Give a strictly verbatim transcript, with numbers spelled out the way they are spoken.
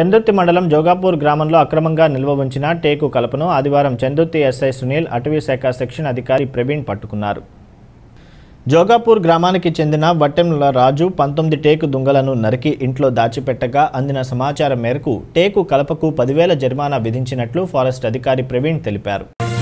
చందుర్తి మండలం జోగాపూర్ గ్రామంలో అక్రమంగా నిల్వ ఉంచిన టేకు కలపను ఆదివారం చందుర్తి ఎస్ఐ సునీల్ అటవీ శాఖ సెక్షన్ అధికారి ప్రవీణ్ పట్టుకున్నారు. జోగాపూర్ గ్రామానికి చెందిన వట్టెంల రాజు పంతొమ్మిది టేకు దుంగలను నరికి ఇంట్లో దాచిపెట్టగా అందిన సమాచారం మేరకు టేకు కలపకు పదివేల జరిమానా విధించినట్లు ఫారెస్ట్ అధికారి ప్రవీణ్ తెలిపారు.